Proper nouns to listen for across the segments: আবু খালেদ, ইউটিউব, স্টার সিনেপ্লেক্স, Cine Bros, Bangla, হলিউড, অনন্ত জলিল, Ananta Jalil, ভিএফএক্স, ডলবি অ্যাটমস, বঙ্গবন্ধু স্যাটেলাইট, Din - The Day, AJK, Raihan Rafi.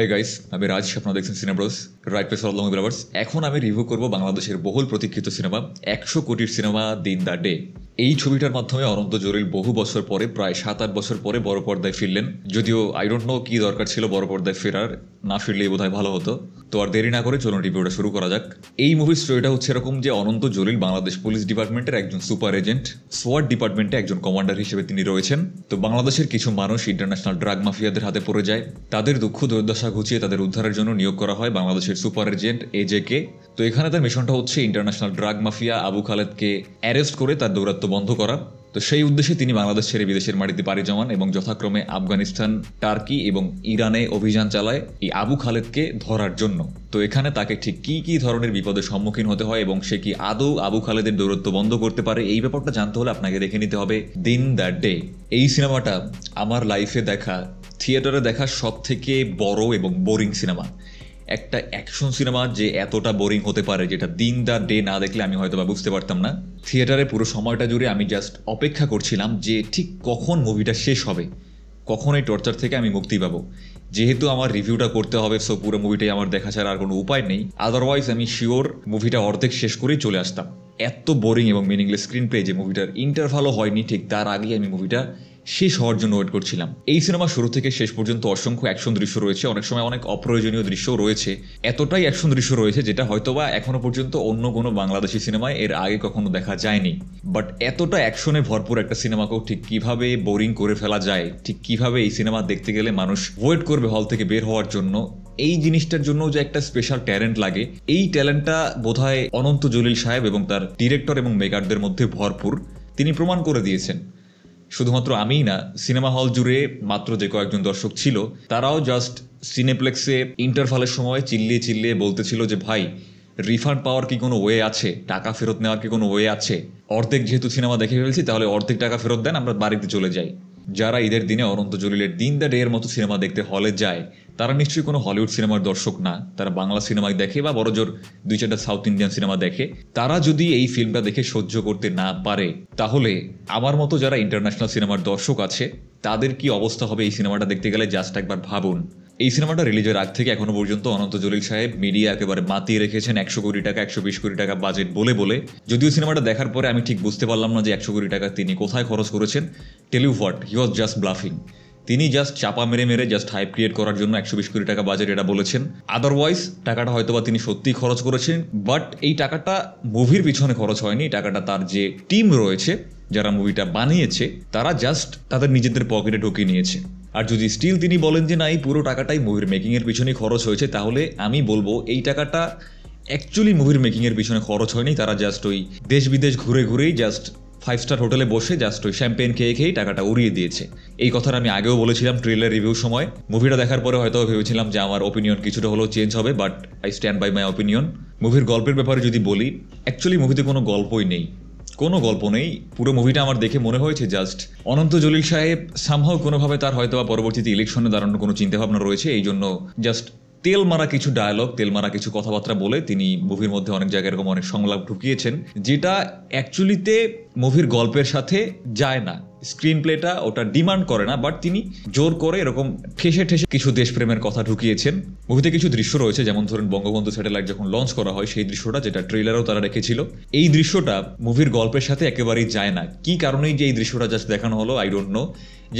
Hey guys, আমি রাজ স্বপ্ন দেখছেন সিনেব্রোস রাইট প্লেস ফর লং ব্রাভার্স। এখন আমি রিভিউ করব বাংলাদেশের বহুল প্রতীক্ষিত সিনেমা 100 কোটির সিনেমা দিন দ্য ডে। এই ছবিটার মাধ্যমে অনন্ত জলিল বহু বছর পরে, প্রায় 7-8 বছর পরে বড় পর্দায় ফিরলেন। যদিও আই ডোন্ট নো কি দরকার ছিল বড় পর্দায় ফেরার, না ফিরলেই বোধহয় ভালো হতো। তো আর দেরি না করে চলুন রিভিউটা শুরু করা যাক। এই মুভির স্টোরিটা হচ্ছে এরকম যে অনন্ত জলিল বাংলাদেশ পুলিশ ডিপার্টমেন্টের একজন সুপার এজেন্ট, সোয়াট ডিপার্টমেন্টে একজন কমান্ডার হিসেবে তিনি রয়েছেন। তো বাংলাদেশের কিছু মানুষ ইন্টারন্যাশনাল ড্রাগ মাফিয়াদের হাতে পড়ে যায়, তাদের দুঃখ দুর্দশা ঘুচিয়ে তাদের উদ্ধারের জন্য নিয়োগ করা হয় বাংলাদেশের সুপার এজেন্ট AJK। তো এখানে তার মিশনটা হচ্ছে ইন্টারন্যাশনাল ড্রাগ মাফিয়া আবু খালেদকে অ্যারেস্ট করে তার দৌরাত্ম বন্ধ করা। তো সেই উদ্দেশ্যে তিনি বাংলাদেশ ছেড়ে বিদেশের মাটিতে পাড়ি জমান এবং যথাক্রমে আফগানিস্তান, টার্কি এবং ইরানে অভিযান চালায় এই আবু খালেদকে ধরার জন্য। তো এখানে তাকে ঠিক কি কি ধরনের বিপদের সম্মুখীন হতে হয় এবং সে কি আদৌ আবু খালেদের দৌরাত্ম বন্ধ করতে পারে, এই ব্যাপারটা জানতে হলে আপনাকে দেখে নিতে হবে দিন দ্য ডে। এই সিনেমাটা আমার লাইফে দেখা, থিয়েটারে দেখা সব থেকে বড় এবং বোরিং সিনেমা। একটা অ্যাকশন সিনেমা যে এতটা বোরিং হতে পারে, যেটা দিন দ্য ডে না দেখলে আমি হয়তো বা বুঝতে পারতাম না। থিয়েটারে পুরো সময়টা জুড়ে আমি জাস্ট অপেক্ষা করছিলাম যে ঠিক কখন মুভিটা শেষ হবে, কখন এই টর্চার থেকে আমি মুক্তি পাবো। যেহেতু আমার রিভিউটা করতে হবে, সো পুরো মুভিটাই আমার দেখা ছাড়া আর কোনো উপায় নেই, আদারওয়াইজ আমি শিওর মুভিটা অর্ধেক শেষ করেই চলে আসতাম। এত বোরিং এবং মিনিংলেস স্ক্রিন প্লে, যে মুভিটার ইন্টারভালও হয়নি, ঠিক তার আগেই আমি মুভিটা শেষ হওয়ার জন্য ওয়েট করছিলাম। এই সিনেমা শুরু থেকে শেষ পর্যন্ত অসংখ্য অ্যাকশন দৃশ্য রয়েছে, অনেক সময় অনেক অপ্রয়োজনীয় দৃশ্য রয়েছে। এতটাই অ্যাকশন দৃশ্য রয়েছে যেটা হয়তোবা এখনো পর্যন্ত অন্য কোনো বাংলাদেশি সিনেমায় এর আগে কখনো দেখা যায়নি। বাট এতটা অ্যাকশনে ভরপুর একটা সিনেমাকেও ঠিক কিভাবে বোরিং করে ফেলা যায়, ঠিক কিভাবে এই সিনেমা দেখতে গেলে মানুষ ওয়েট করবে হল থেকে বের হওয়ার জন্য, এই জিনিসটার জন্য যে একটা স্পেশাল ট্যালেন্ট লাগে, এই ট্যালেন্টটা বোধহয় অনন্ত জলিল সাহেব এবং তার ডিরেক্টর এবং মেকারদের মধ্যে ভরপুর। তিনি প্রমাণ করে দিয়েছেন। শুধুমাত্র আমিই না, সিনেমা হল জুড়ে মাত্র যে কয়েকজন দর্শক ছিল তারাও জাস্ট সিনেপ্লেক্সে ইন্টারভালের সময় চিল্লিয়ে চিল্লিয়ে বলতেছিল যে ভাই, রিফান্ড পাওয়ার কি কোনো ওয়ে আছে, টাকা ফেরত নেওয়ার কি কোনো ওয়ে আছে, অর্ধেক যেহেতু সিনেমা দেখে ফেলেছি তাহলে অর্ধেক টাকা ফেরত দেন, আমরা বাড়িতে চলে যাই। যারা ঈদের দিনে অনন্ত জলিলের দিন দ্য ডে এর মতো সিনেমা দেখতে হলে যায় তারা নিশ্চয়ই কোনো হলিউড সিনেমার দর্শক না, তারা বাংলা সিনেমায় দেখে বা বড়জোর 2-4টা সাউথ ইন্ডিয়ান সিনেমা দেখে। তারা যদি এই ফিল্মটা দেখে সহ্য করতে না পারে, তাহলে আমার মতো যারা ইন্টারন্যাশনাল সিনেমার দর্শক আছে তাদের কি অবস্থা হবে এই সিনেমাটা দেখতে গেলে জাস্ট একবার ভাবুন। এই সিনেমাটা রিলিজের আগ থেকে এখনো পর্যন্ত অনন্ত জলিল সাহেব মিডিয়া একেবারে মাতিয়ে রেখেছেন 100 কোটি টাকা, 120 কোটি টাকা বাজেট বলে বলে। যদিও সিনেমাটা দেখার পরে আমি ঠিক বুঝতে পারলাম না যে 100 কোটি টাকা তিনি কোথায় খরচ করেছেন। Tell you what, he was just bluffing. তিনি জাস্ট চাপা মেরে মেরে জাস্ট হাইপ ক্রিয়েট করার জন্য 120 কোটি টাকা বাজেট এটা বলেছেন। আদারওয়াইজ টাকাটা হয়তোবা তিনি সত্যিই খরচ করেছেন, বাট এই টাকাটা মুভির পিছনে খরচ হয়নি। টাকাটা তার যে টিম রয়েছে, যারা মুভিটা বানিয়েছে, তারা জাস্ট তাদের নিজেদের পকেটে ঢুকিয়ে নিয়েছে। আর যদি স্টিল তিনি বলেন যে না, এই পুরো টাকাটাই মুভির মেকিংয়ের পিছনেই খরচ হয়েছে, তাহলে আমি বলবো এই টাকাটা অ্যাকচুয়ালি মুভির মেকিংয়ের পিছনে খরচ হয়নি। তারা জাস্ট ওই দেশ বিদেশ ঘুরে ঘুরেই, জাস্ট 5-স্টার হোটেলে বসে জাস্ট ওই শ্যাম্পেন খেয়ে টাকাটা উড়িয়ে দিয়েছে। এই কথাটা আমি আগেও বলেছিলাম ট্রেলার রিভিউ সময়। মুভিটা দেখার পরে হয়তো ভেবেছিলাম যে আমার ওপিনিয়ন কিছুটা হলেও চেঞ্জ হবে, but I stand by my opinion. মুভির গল্পের ব্যাপারে যদি বলি, অ্যাকচুয়ালি মুভিতে কোনো গল্পই নেই, কোনো গল্প নেই। পুরো মুভিটা আমার দেখে মনে হয়েছে জাস্ট অনন্ত জলিল সাহেব সামহাও কোনোভাবে তার হয়তো বা পরবর্তীতে ইলেকশনে দাঁড়ানোর কোনো চিন্তাভাবনা রয়েছে, এই জন্য জাস্ট তেল মারা কিছু ডায়ালগ, তেল মারা কিছু কথাবার্তা বলে তিনি মুভির মধ্যে অনেক জায়গায় এরকম অনেক সংলাপ ঢুকিয়েছেন, যেটা অ্যাকচুয়ালিতে মুভির গল্পের সাথে যায় না। স্ক্রিন প্লেটা ওটা ডিমান্ড করে না, বাট তিনি জোর করে এরকম ঠেসে ঠেসে কিছু দেশপ্রেমের কথা ঢুকিয়েছেন। মুভিতে কিছু দৃশ্য রয়েছে, যেমন ধরুন বঙ্গবন্ধু স্যাটেলাইট যখন লঞ্চ করা হয় সেই দৃশ্যটা, যেটা ট্রেলারেও তারা রেখেছিল। এই দৃশ্যটা মুভির গল্পের সাথে একেবারেই যায় না। কি কারণেই যে এই দৃশ্যটা জাস্ট দেখানো হলো I don't know,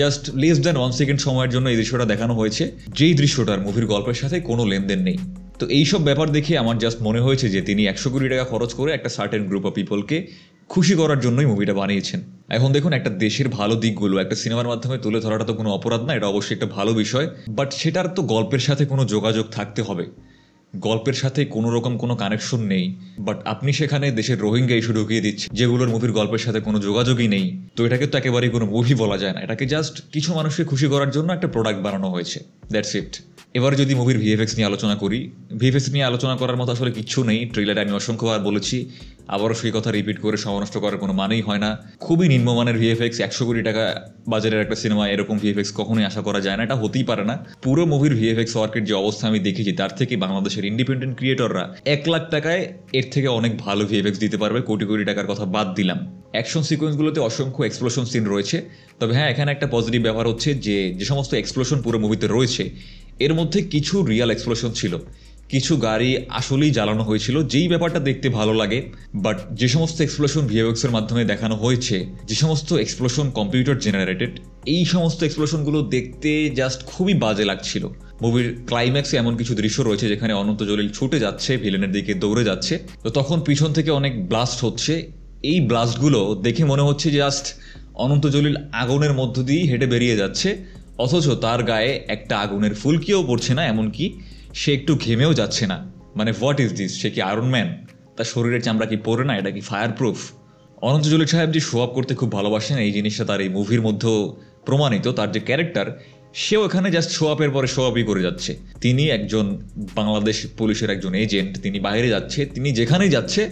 just less than 1 second সময়ের জন্য এই দৃশ্যটা দেখানো হয়েছে, যেই দৃশ্যটার মুভির গল্পের সাথে কোনো লেনদেন নেই। তো এইসব ব্যাপার দেখে আমার জাস্ট মনে হয়েছে যে তিনি 100 কোটি টাকা খরচ করে একটা সার্টেন গ্রুপ অফ পিপলকে খুশি করার জন্যই মুভিটা বানিয়েছেন। এখন দেখুন, একটা দেশের ভালো দিকগুলো একটা সিনেমার মাধ্যমে তুলে ধরাটা তো কোনো অপরাধ না, এটা অবশ্যই একটা ভালো বিষয়, বাট সেটার তো গল্পের সাথে কোনো যোগাযোগ থাকতে হবে। গল্পের সাথে কোনো রকম কোনো কানেকশন নেই, বাট আপনি সেখানে দেশের রোহিঙ্গা ইস্যু ঢুকিয়ে দিচ্ছেন, যেগুলোর মুভির গল্পের সাথে কোনো যোগাযোগই নেই। তো এটাকে তো একেবারেই কোনো মুভি বলা যায় না, এটাকে জাস্ট কিছু মানুষকে খুশি করার জন্য একটা প্রোডাক্ট বানানো হয়েছে, দ্যাটস ইট। এবার যদি মুভির ভিএফএক্স নিয়ে আলোচনা করি, ভিএফএক্স নিয়ে আলোচনা করার মতো আসলে কিচ্ছু নেই। ট্রেলারে আমি অসংখ্যবার বলেছি, আবারও সেই কথা রিপিট করে সময় নষ্ট করার কোনো মানেই হয় না। খুবই নিম্নমানের ভিএফএক্স, 100 কোটি টাকা বাজারের একটা সিনেমা এরকম ভিএফএক্স কখনোই আশা করা যায় না, এটা হতেই পারে না। পুরো মুভির ভিএফএক্স ওয়ার্কের যে অবস্থা আমি দেখেছি, তার থেকে বাংলাদেশের ইন্ডিপেন্ডেন্ট ক্রিয়েটররা 1 লাখ টাকায় এর থেকে অনেক ভালো ভিএফএক্স দিতে পারবে, কোটি কোটি টাকার কথা বাদ দিলাম। অ্যাকশন সিকোয়েন্সগুলোতে অসংখ্য এক্সপ্লোশন সিন রয়েছে, তবে হ্যাঁ, এখানে একটা পজিটিভ ব্যাপার হচ্ছে যে সমস্ত এক্সপ্লোশন পুরো মুভিতে রয়েছে, এর মধ্যে কিছু রিয়েল এক্সপ্লোশন ছিল, কিছু গাড়ি আসলেই জ্বালানো হয়েছিল, যেই ব্যাপারটা দেখতে ভালো লাগে। বাট যে সমস্ত এক্সপ্লোশন ভিএফএক্সের মাধ্যমে দেখানো হয়েছে, যে সমস্ত এক্সপ্লোশন কম্পিউটার জেনারেটেড, এই সমস্ত এক্সপ্লোশনগুলো দেখতে জাস্ট খুবই বাজে লাগছিল। মুভির ক্লাইম্যাক্সে এমন কিছু দৃশ্য রয়েছে যেখানে অনন্ত জলিল ছুটে যাচ্ছে, ভিলেনের দিকে দৌড়ে যাচ্ছে, তো তখন পিছন থেকে অনেক ব্লাস্ট হচ্ছে। এই ব্লাস্টগুলো দেখে মনে হচ্ছে জাস্ট অনন্ত জলিল আগুনের মধ্য দিয়েই হেঁটে বেরিয়ে যাচ্ছে, অথচ তার গায়ে একটা আগুনের ফুলকিও পড়ছে না, এমনকি সে একটু ঘেমেও যাচ্ছে না। মানে হোয়াট ইজ দিস? সে কি আয়রন ম্যান? তার শরীরের চামড়া কি পরে না? এটা কি ফায়ার প্রুফ? অনন্ত জলিল সাহেব যে শো আপ করতে খুব ভালোবাসেন, এই জিনিসটা তার এই মুভির মধ্যে প্রমাণিত। তার যে ক্যারেক্টার, সেও এখানে জাস্ট শো আপের পরে শো আপই করে যাচ্ছে। তিনি একজন বাংলাদেশ পুলিশের একজন এজেন্ট, তিনি বাইরে যাচ্ছে, তিনি যেখানেই যাচ্ছে,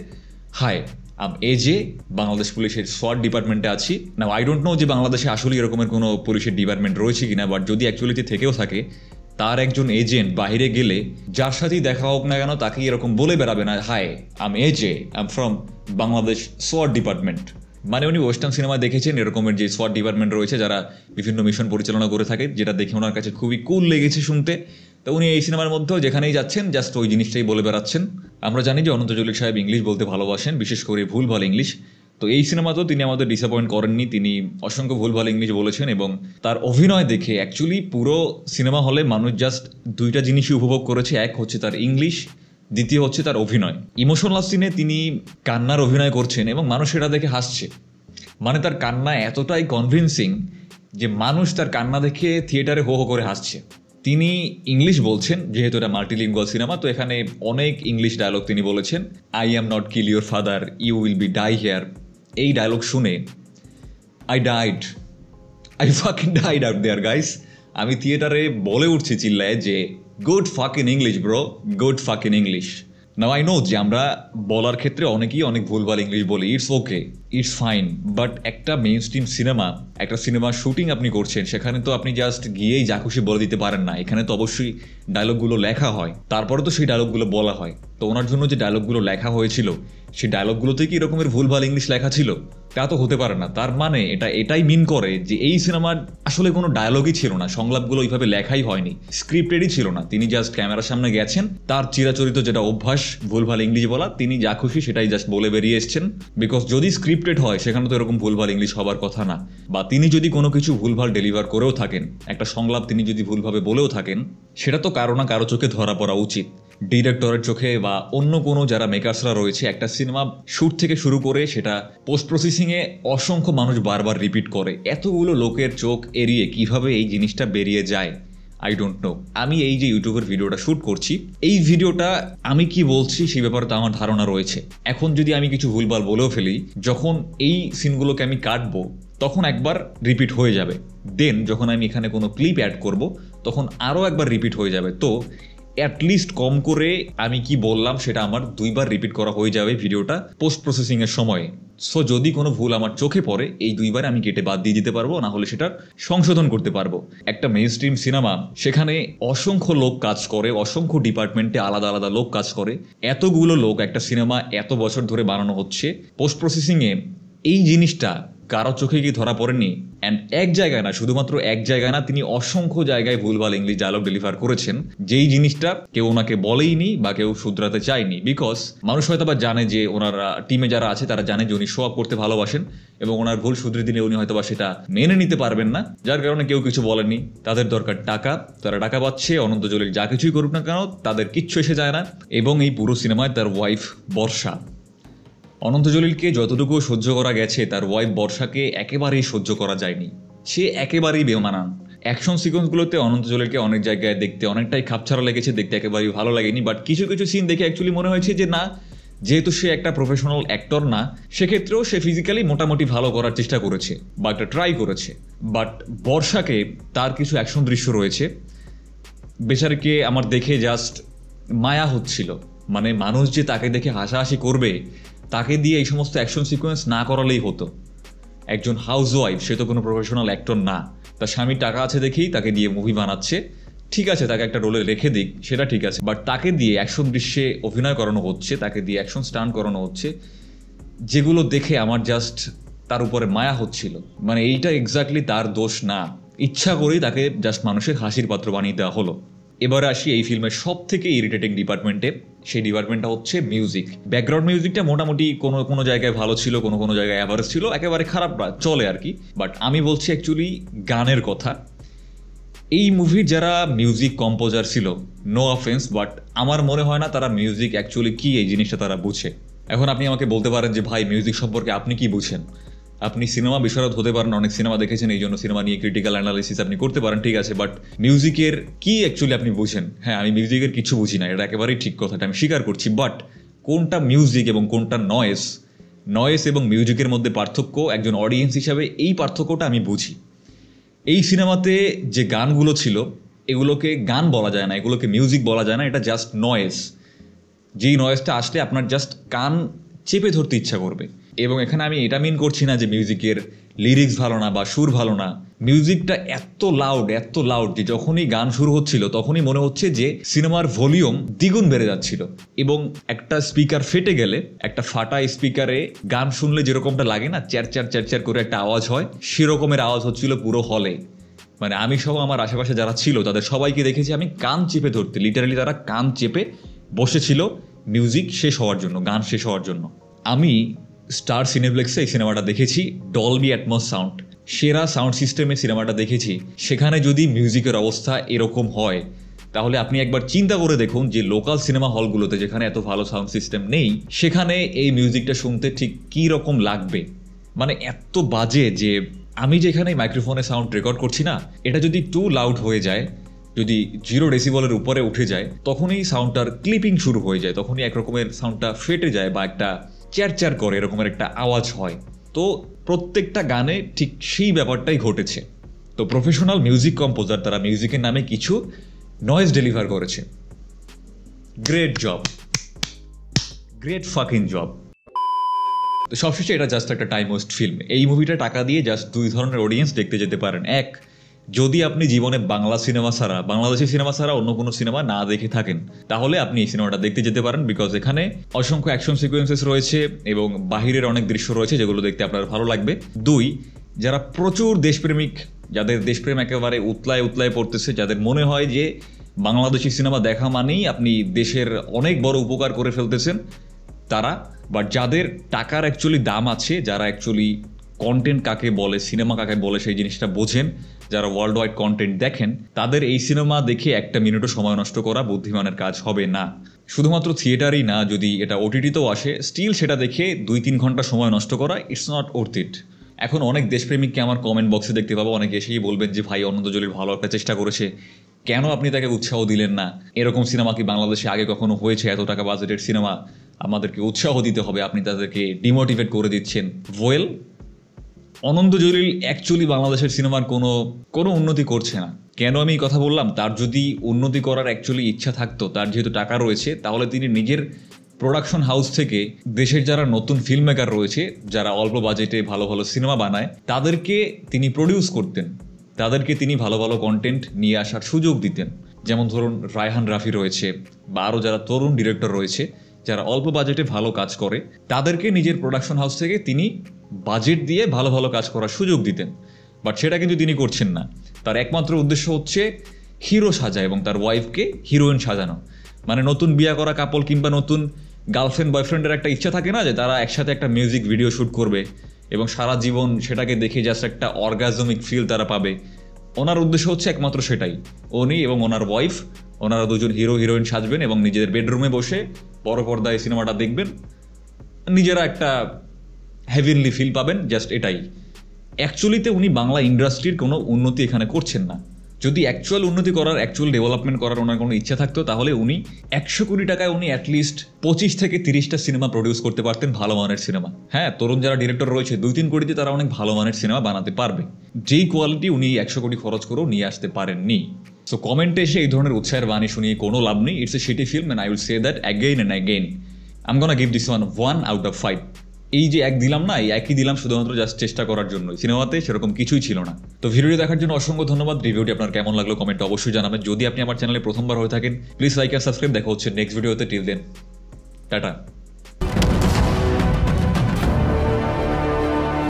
হাই আম এজে বাংলাদেশ পুলিশের সোয়াট ডিপার্টমেন্টে আছি। না আই ডোন্ট নো যে বাংলাদেশে আসলে এরকমের কোনো পুলিশের ডিপার্টমেন্ট রয়েছে কিনা, বাট যদি অ্যাকচুয়ালিতে থেকেও থাকে, তার একজন এজেন্ট বাইরে গেলে যার সাথেই দেখা হোক না কেন তাকে এরকম বলে বেড়াবে না, hi am AJ am from Bangladesh সোয়াট ডিপার্টমেন্ট। মানে উনি ওয়েস্টার্ন সিনেমা দেখেছেন, এরকমের যে সোয়াট ডিপার্টমেন্ট রয়েছে যারা বিভিন্ন মিশন পরিচালনা করে থাকে, যেটা দেখে ওনার কাছে খুবই কুল লেগেছে শুনতে। তো উনি এই সিনেমার মধ্যেও যেখানেই যাচ্ছেন জাস্ট ওই জিনিসটাই বলে বেড়াচ্ছেন। আমরা জানি যে অনন্ত জলিল সাহেব ইংলিশ বলতে ভালোবাসেন, বিশেষ করে ভুলভাল ইংলিশ। তো এই সিনেমাতেও তিনি আমাদের ডিসঅ্যাপয়েন্ট করেননি, তিনি অসংখ্য ভুলভাল ইংলিশ বলেছেন। এবং তার অভিনয় দেখে অ্যাকচুয়ালি পুরো সিনেমা হলে মানুষ জাস্ট দুইটা জিনিসই উপভোগ করেছে, এক হচ্ছে তার ইংলিশ, দ্বিতীয় হচ্ছে তার অভিনয়। ইমোশনাল সিনে তিনি কান্নার অভিনয় করছেন এবং মানুষ সেটা দেখে হাসছে। মানে তার কান্না এতটাই কনভিন্সিং যে মানুষ তার কান্না দেখে থিয়েটারে হো হো করে হাসছে। তিনি ইংলিশ বলছেন, যেহেতু এটা মাল্টিলিঙ্গুয়াল সিনেমা, তো এখানে অনেক ইংলিশ ডায়লগ তিনি বলেছেন। I am not kill your father, you will be die here. এই ডায়লগ শুনে I died, I fucking died out there guys. আমি থিয়েটারে বলে উঠছি চিল্লায় যে good fucking English bro, good fucking English. Now I know যে আমরা বলার ক্ষেত্রে অনেকেই অনেক ভুলভাল ইংলিশ বলি, it's okay, it's fine. But একটা মেইনস্ট্রিম সিনেমা, একটা সিনেমার শুটিং আপনি করছেন, সেখানে তো আপনি জাস্ট গিয়েই যা খুশি বলে দিতে পারেন না। এখানে তো অবশ্যই ডায়লগগুলো লেখা হয়, তারপরে তো সেই ডায়লগগুলো বলা হয়। তো ওনার জন্য যে ডায়লগগুলো লেখা হয়েছিল, সেই ডায়লগগুলোতে কি এরকমের ভুলভাল ইংলিশ লেখা ছিল? তা তো হতে পারে না। তার মানে এটা এটাই মিন করে যে এই সিনেমার আসলে কোনো ডায়লগই ছিল না, সংলাপগুলো ওইভাবে লেখাই হয়নি, স্ক্রিপ্টেডই ছিল না। তিনি জাস্ট ক্যামেরার সামনে গেছেন, তার চিরাচরিত যেটা অভ্যাস ভুলভাল ইংলিশ বলা, তিনি যা খুশি সেটাই জাস্ট বলে বেরিয়ে এসছেন। বিকজ যদি স্ক্রিপ্টেড হয় সেখানে তো এরকম ভুলভাল ইংলিশ হবার কথা না, বা তিনি যদি কোনো কিছু ভুলভাল ডেলিভার করেও থাকেন, একটা সংলাপ তিনি যদি ভুলভাবে বলেও থাকেন, সেটা তো কারো না কারো চোখে ধরা পড়া উচিত, ডিরেক্টরের চোখে বা অন্য কোনো যারা মেকার্সরা রয়েছে। একটা সিনেমা শুট থেকে শুরু করে সেটা পোস্ট প্রসেসিংয়ে অসংখ্য মানুষ বারবার রিপিট করে, এতগুলো লোকের চোখ এড়িয়ে কিভাবে এই জিনিসটা বেরিয়ে যায় আই ডোন্ট নো। আমি এই যে ইউটিউবের ভিডিওটা শ্যুট করছি, এই ভিডিওটা আমি কি বলছি সেই ব্যাপারে তো আমার ধারণা রয়েছে। এখন যদি আমি কিছু ভুলভাল বলেও ফেলি, যখন এই সিনগুলোকে আমি কাটবো তখন একবার রিপিট হয়ে যাবে, দেন যখন আমি এখানে কোনো ক্লিপ অ্যাড করব তখন আরও একবার রিপিট হয়ে যাবে। তো অ্যাটলিস্ট কম করে আমি কি বললাম সেটা আমার দুইবার রিপিট করা হয়ে যাবে ভিডিওটা পোস্ট প্রসেসিংয়ের সময়। সো যদি কোনো ভুল আমার চোখে পড়ে, এই দুইবার আমি কেটে বাদ দিয়ে দিতে পারবো, না হলে সেটার সংশোধন করতে পারবো। একটা মেইনস্ট্রিম সিনেমা, সেখানে অসংখ্য লোক কাজ করে, অসংখ্য ডিপার্টমেন্টে আলাদা আলাদা লোক কাজ করে, এতগুলো লোক, একটা সিনেমা এত বছর ধরে বানানো হচ্ছে, পোস্ট প্রসেসিংয়ে এই জিনিসটা কারো চোখে কি ধরা পড়েনি? অ্যান্ড এক জায়গায় না, শুধুমাত্র এক জায়গায় না, তিনি অসংখ্য জায়গায় ভুলভাল ইংলিশ ডায়লগ ডেলিভার করেছেন, যেই জিনিসটা কেউ ওনাকে বলেইনি বা কেউ শুধরাতে চায়নি। বিকজ মানুষ হয়তো বা জানে যে ওনারা টিমে যারা আছে তারা জানে যে উনি শো আপ করতে ভালোবাসেন এবং ওনার ভুল শুধরে দিলে উনি হয়তো বা সেটা মেনে নিতে পারবেন না, যার কারণে কেউ কিছু বলেনি। তাদের দরকার টাকা, তারা টাকা পাচ্ছে, অনন্ত জলিল যা কিছুই করুক না কেন তাদের কিচ্ছু এসে যায় না। এবং এই পুরো সিনেমায় তার ওয়াইফ বর্ষা, অনন্ত জলিলকে যতটুকু সহ্য করা গেছে তার ওয়াইফ বর্ষাকে একেবারেই সহ্য করা যায়নি, সে একেবারেই বেমানান। অ্যাকশন সিকোয়েন্সগুলোতে অনন্ত জলিলকে অনেক জায়গায় দেখতে অনেকটাই খাপছাড়া লেগেছে, দেখতে একেবারেই ভালো লাগেনি। বাট কিছু কিছু সিন দেখে অ্যাকচুয়ালি মনে হয়েছে যে না, যেহেতু সে একটা প্রফেশনাল অ্যাক্টর না, সেক্ষেত্রেও সে ফিজিক্যালি মোটামুটি ভালো করার চেষ্টা করেছে বা একটা ট্রাই করেছে। বাট বর্ষাকে, তার কিছু অ্যাকশন দৃশ্য রয়েছে, বেচারিকে আমার দেখে জাস্ট মায়া হচ্ছিল। মানে মানুষ যে তাকে দেখে হাসাহাসি করবে, তাকে দিয়ে এই সমস্ত অ্যাকশন সিকোয়েন্স না করালেই হতো। একজন হাউস ওয়াইফ, সে তো কোনো প্রফেশনাল অ্যাক্টর না, তার স্বামী টাকা আছে দেখেই তাকে দিয়ে মুভি বানাচ্ছে, ঠিক আছে, তাকে একটা রোলে রেখে দিক সেটা ঠিক আছে, বাট তাকে দিয়ে অ্যাকশন দৃশ্যে অভিনয় করানো হচ্ছে, তাকে দিয়ে অ্যাকশন স্টান্ট করানো হচ্ছে, যেগুলো দেখে আমার জাস্ট তার উপরে মায়া হচ্ছিল। মানে এইটা এক্স্যাক্টলি তার দোষ না, ইচ্ছা করেই তাকে জাস্ট মানুষের হাসির পাত্র বানিয়ে দেওয়া হলো। এবার আসি এই ফিল্মের সবথেকে ইরিটেটিং ডিপার্টমেন্টে। সেই ডিপার্টমেন্টটা হচ্ছে মিউজিক। ব্যাকগ্রাউন্ড মিউজিকটা মোটামুটি কোনো কোনো জায়গায় ভালো ছিল, কোনো কোনো জায়গায় অ্যাভারেজ ছিল, একেবারে খারাপ চলে আর কি। বাট আমি বলছি অ্যাকচুয়ালি গানের কথা। এই মুভির যারা মিউজিক কম্পোজার ছিল, নো অফেন্স, বাট আমার মনে হয় না তারা মিউজিক অ্যাকচুয়ালি কী এই জিনিসটা তারা বুঝে। এখন আপনি আমাকে বলতে পারেন যে ভাই মিউজিক সম্পর্কে আপনি কি বুঝেন? আপনি সিনেমা বিশারদ হতে পারেন, অনেক সিনেমা দেখেছেন, এই জন্য সিনেমা নিয়ে ক্রিটিক্যাল অ্যানালাইসিস আপনি করতে পারেন, ঠিক আছে। বাট মিউজিকের কি অ্যাকচুয়ালি আপনি বুঝেন? হ্যাঁ, আমি মিউজিকের কিছু বুঝি না, এটা একেবারেই ঠিক কথাটা আমি স্বীকার করছি। বাট কোনটা মিউজিক এবং কোনটা নয়েস এবং মিউজিকের মধ্যে পার্থক্য, একজন অডিয়েন্স হিসাবে এই পার্থক্যটা আমি বুঝি। এই সিনেমাতে যে গানগুলো ছিল এগুলোকে গান বলা যায় না, এগুলোকে মিউজিক বলা যায় না, এটা জাস্ট নয়েস। যেই নয়েসটা আসলে আপনার জাস্ট কান চেপে ধরতে ইচ্ছা করবে। এবং এখানে আমি এটা মিন করছি না যে মিউজিকের লিরিক্স ভালো না বা সুর ভালো না। মিউজিকটা এত লাউড যে যখনই গান শুরু হচ্ছিল তখনই মনে হচ্ছে যে সিনেমার ভলিউম দ্বিগুণ বেড়ে যাচ্ছিল। এবং একটা স্পিকার ফেটে গেলে, একটা ফাটা স্পিকারে গান শুনলে যেরকমটা লাগে না, চ্যার চ্যার চ্যার চ্যার করে একটা আওয়াজ হয়, সেরকমের আওয়াজ হচ্ছিল পুরো হলে। মানে আমি সব আমার আশেপাশে যারা ছিল তাদের সবাইকে দেখেছি আমি কান চেপে ধরতে, লিটারালি তারা কান চেপে বসেছিল মিউজিক শেষ হওয়ার জন্য, গান শেষ হওয়ার জন্য। আমি স্টার সিনেপ্লেক্সে এই সিনেমাটা দেখেছি ডলবি অ্যাটমস সাউন্ড, সেরা সাউন্ড সিস্টেমে সিনেমাটা দেখেছি। সেখানে যদি মিউজিকের অবস্থা এরকম হয় তাহলে আপনি একবার চিন্তা করে দেখুন যে লোকাল সিনেমা হলগুলোতে যেখানে এত ভালো সাউন্ড সিস্টেম নেই, সেখানে এই মিউজিকটা শুনতে ঠিক কী রকম লাগবে। মানে এত বাজে যে আমি যেখানে মাইক্রোফোনে সাউন্ড রেকর্ড করছি না, এটা যদি টু লাউড হয়ে যায়, যদি 0 ডেসিবলের উপরে উঠে যায়, তখনই সাউন্ডটার ক্লিপিং শুরু হয়ে যায়, তখনই একরকমের সাউন্ডটা ফেটে যায় বা একটা চ্যারচ্যার করে এরকমের একটা আওয়াজ হয়। তো প্রত্যেকটা গানে ঠিক সেই ব্যাপারটাই ঘটেছে। তো প্রফেশনাল মিউজিক কম্পোজার তারা মিউজিকের নামে কিছু নয়েজ ডেলিভার করেছে। Great fucking job. তো সবশেষে এটা জাস্ট একটা টাইম ওয়েস্ট ফিল্ম। এই মুভিটা টাকা দিয়ে জাস্ট 2 ধরনের অডিয়েন্স দেখতে যেতে পারেন। এক, যদি আপনি জীবনে বাংলাদেশি সিনেমা ছাড়া অন্য কোনো সিনেমা না দেখে থাকেন তাহলে আপনি এই সিনেমাটা দেখতে যেতে পারেন, বিকজ এখানে অসংখ্য অ্যাকশন সিকোয়েন্সেস রয়েছে এবং বাহিরের অনেক দৃশ্য রয়েছে যেগুলো দেখতে আপনার ভালো লাগবে। 2, যারা প্রচুর দেশপ্রেমিক, যাদের দেশপ্রেম একেবারে উতলায় উতলায় পড়তেছে, যাদের মনে হয় যে বাংলাদেশি সিনেমা দেখা মানেই আপনি দেশের অনেক বড় উপকার করে ফেলতেছেন তারা, বাট যাদের টাকার অ্যাকচুয়ালি দাম আছে, যারা অ্যাকচুয়ালি কন্টেন্ট কাকে বলে, সিনেমা কাকে বলে সেই জিনিসটা বোঝেন, যারা ওয়ার্ল্ড ওয়াইড কন্টেন্ট দেখেন, তাদের এই সিনেমা দেখে একটা মিনিটও সময় নষ্ট করা বুদ্ধিমানের কাজ হবে না। শুধুমাত্র থিয়েটারই না, যদি এটা ওটিটিতেও আসে স্টিল সেটা দেখে 2-3 ঘন্টা সময় নষ্ট করা ইটস নট ওর্থ ইট। এখন অনেক দেশপ্রেমিককে আমার কমেন্ট বক্সে দেখতে পাবো, অনেকে এসেই বলবেন যে ভাই অনন্ত জলিল ভালো একটা চেষ্টা করেছে, কেন আপনি তাকে উৎসাহ দিলেন না? এরকম সিনেমা কি বাংলাদেশে আগে কখনো হয়েছে? এত টাকা বাজেটের সিনেমা আমাদেরকে উৎসাহ দিতে হবে, আপনি তাদেরকে ডিমোটিভেট করে দিচ্ছেন। ওয়েল, অনন্ত জলিল অ্যাকচুয়ালি বাংলাদেশের সিনেমার কোনো উন্নতি করছে না। কেন আমি এই কথা বললাম? তার যদি উন্নতি করার অ্যাকচুয়ালি ইচ্ছা থাকতো, তার যেহেতু টাকা রয়েছে, তাহলে তিনি নিজের প্রোডাকশন হাউস থেকে দেশের যারা নতুন ফিল্ম মেকার রয়েছে, যারা অল্প বাজেটে ভালো ভালো সিনেমা বানায়, তাদেরকে তিনি প্রডিউস করতেন, তাদেরকে তিনি ভালো ভালো কন্টেন্ট নিয়ে আসার সুযোগ দিতেন। যেমন ধরুন রায়হান রাফি রয়েছে বা আরও যারা তরুণ ডিরেক্টর রয়েছে যারা অল্প বাজেটে ভালো কাজ করে, তাদেরকে নিজের প্রোডাকশন হাউস থেকে তিনি বাজেট দিয়ে ভালো ভালো কাজ করার সুযোগ দিতেন। বাট সেটা কিন্তু তিনি করছেন না। তার একমাত্র উদ্দেশ্য হচ্ছে হিরো সাজা এবং তার ওয়াইফকে হিরোইন সাজানো। মানে নতুন বিয়ে করা কাপল কিংবা নতুন গার্লফ্রেন্ড বয়ফ্রেন্ডের একটা ইচ্ছা থাকে না যে তারা একসাথে একটা মিউজিক ভিডিও শ্যুট করবে এবং সারা জীবন সেটাকে দেখে জাস্ট একটা অর্গাজমিক ফিল তারা পাবে। ওনার উদ্দেশ্য হচ্ছে একমাত্র সেটাই। উনি এবং ওনার ওয়াইফ, ওনারা দুজন হিরো হিরোইন সাজবেন এবং নিজেদের বেডরুমে বসে বড় পর্দায় সিনেমাটা দেখবেন, নিজেরা একটা হ্যাভিনলি ফিল পাবেন, জাস্ট এটাই। অ্যাকচুয়ালিতে উনি বাংলা ইন্ডাস্ট্রির কোনো উন্নতি এখানে করছেন না। যদি অ্যাকচুয়াল উন্নতি করার, অ্যাকচুয়াল ডেভেলপমেন্ট করার ওনার কোনো ইচ্ছা থাকতো, তাহলে উনি 100 কোটি টাকায় উনি অ্যাটলিস্ট 25 থেকে 30টা সিনেমা প্রডিউস করতে পারতেন, ভালো মানের সিনেমা। হ্যাঁ, তরুণ যারা ডিরেক্টর রয়েছে 2-3 কোটিতে তারা অনেক ভালো মানের সিনেমা বানাতে পারবে, যেই কোয়ালিটি উনি 100 কোটি খরচ করেও নিয়ে আসতে পারেননি। সো কমেন্টে এসে এই ধরনের উৎসাহের বাণী শুনিয়ে কোনো লাভ নেই। It's a shitty film and I will say that again and again. I am gonna give this one 1/5। এই যে 1 দিলাম না, এই 1ই দিলাম শুধুমাত্র জাস্ট চেষ্টা করার জন্য। সিনেমাতে সেরকম কিছুই ছিল না। তো ভিডিওটি দেখার জন্য অসংখ্য ধন্যবাদ। রিভিউটি আপনার কেমন লাগলো কমেন্টে অবশ্যই জানাবেন। যদি আপনি আমার চ্যানেলে প্রথমবার হয়ে থাকেন প্লিজ লাইক আর সাবস্ক্রাইব। দেখা হচ্ছে নেক্সট ভিডিওতে। Till then, tata.